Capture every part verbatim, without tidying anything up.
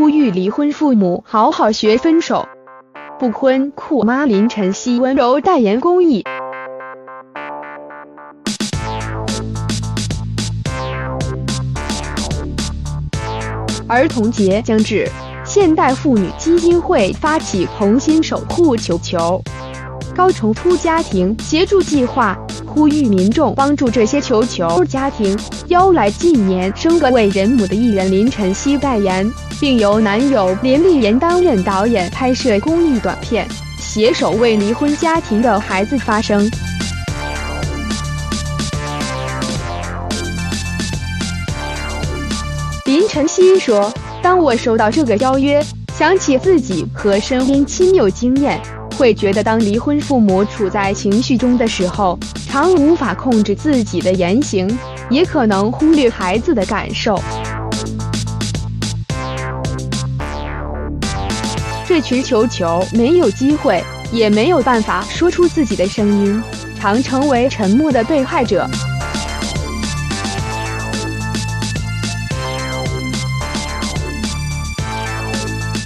呼吁离婚父母好好学分手。不婚酷妈林晨曦温柔代言公益。儿童节将至，现代妇女基金会发起“红心守护球球”高重出家庭协助计划，呼吁民众帮助这些球球家庭。邀来近年升格为人母的艺人林晨曦代言，并由男友林立言担任导演，拍摄公益短片，携手为离婚家庭的孩子发声。林晨曦说：“当我收到这个邀约，想起自己和身边亲友经验。”会觉得，当离婚父母处在情绪中的时候，常无法控制自己的言行，也可能忽略孩子的感受。这群球球没有机会，也没有办法说出自己的声音，常成为沉默的被害者。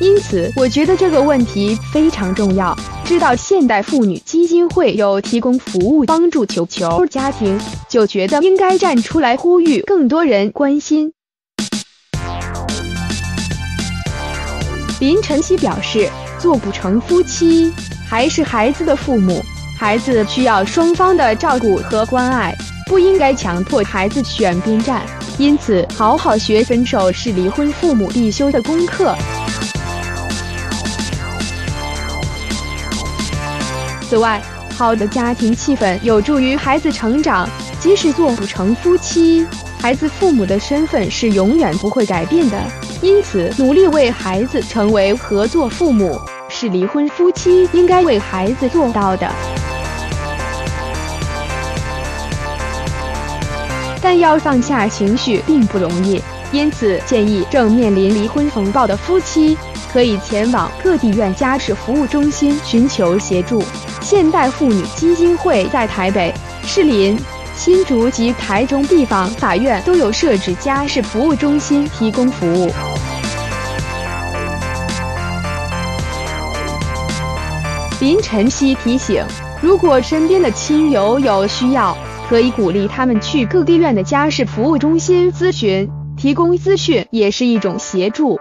因此，我觉得这个问题非常重要。知道现代妇女基金会有提供服务帮助球球家庭，就觉得应该站出来呼吁更多人关心。林晨曦表示，做不成夫妻，还是孩子的父母，孩子需要双方的照顾和关爱，不应该强迫孩子选边站。因此，好好学分手是离婚父母必修的功课。此外，好的家庭气氛有助于孩子成长。即使做不成夫妻，孩子父母的身份是永远不会改变的。因此，努力为孩子成为合作父母，是离婚夫妻应该为孩子做到的。但要放下情绪并不容易，因此建议正面临离婚风暴的夫妻，可以前往各地院家事服务中心寻求协助。现代妇女基金会在台北、士林、新竹及台中地方法院都有设置家事服务中心提供服务。林晨曦提醒，如果身边的亲友有需要，可以鼓励他们去各地院的家事服务中心咨询，提供资讯也是一种协助。